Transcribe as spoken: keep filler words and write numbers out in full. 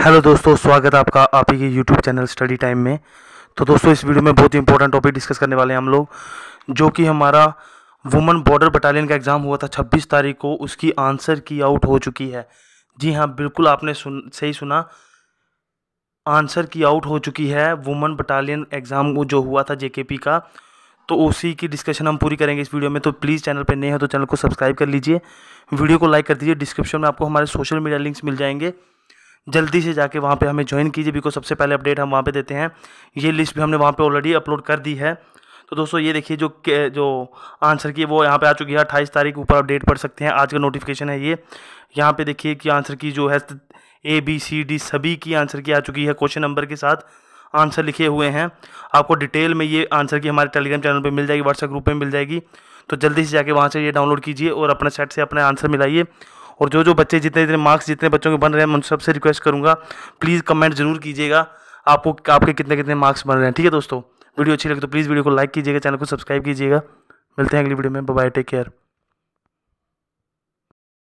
Hello दोस्तों, स्वागत है आपका आपी के यूट्यूब चैनल स्टडी टाइम में। तो दोस्तों, इस वीडियो में बहुत ही इंपॉर्टेंट टॉपिक डिस्कस करने वाले हैं हम लोग, जो कि हमारा वुमन बॉर्डर बटालियन का एग्ज़ाम हुआ था छब्बीस तारीख को, उसकी आंसर की आउट हो चुकी है। जी हाँ, बिल्कुल आपने सुन सही सुना, आंसर की आउट हो चुकी है। वुमन बटालियन एग्ज़ाम जो हुआ था जेके पी का, तो उसी की डिस्कशन हम पूरी करेंगे इस वीडियो में। तो प्लीज़ चैनल पर नए हो तो चैनल को सब्सक्राइब कर लीजिए, वीडियो को लाइक कर दीजिए। डिस्क्रिप्शन में आपको हमारे सोशल मीडिया लिंक्स मिल जाएंगे, जल्दी से जाके वहाँ पे हमें ज्वाइन कीजिए, बिकॉज सबसे पहले अपडेट हम वहाँ पे देते हैं। ये लिस्ट भी हमने वहाँ पे ऑलरेडी अपलोड कर दी है। तो दोस्तों ये देखिए, जो जो आंसर की वो यहाँ पे आ चुकी है। अट्ठाईस तारीख ऊपर अपडेट पढ़ सकते हैं, आज का नोटिफिकेशन है ये। यहाँ पे देखिए कि आंसर की जो है ए बी सी डी सभी की आंसर की आ चुकी है, क्वेश्चन नंबर के साथ आंसर लिखे हुए हैं। आपको डिटेल में ये आंसर की हमारे टेलीग्राम चैनल पर मिल जाएगी, व्हाट्सएप ग्रुप में मिल जाएगी। तो जल्दी से जाके वहाँ से ये डाउनलोड कीजिए और अपने सेट से अपने आंसर मिलाइए। और जो जो बच्चे जितने जितने मार्क्स जितने बच्चों के बन रहे हैं, उन सबसे रिक्वेस्ट करूंगा प्लीज़ कमेंट जरूर कीजिएगा आपको आपके कितने कितने मार्क्स बन रहे हैं। ठीक है दोस्तों, वीडियो अच्छी लगे तो प्लीज़ वीडियो को लाइक कीजिएगा, चैनल को सब्सक्राइब कीजिएगा। मिलते हैं अगली वीडियो में, बाय बाय, टेक केयर।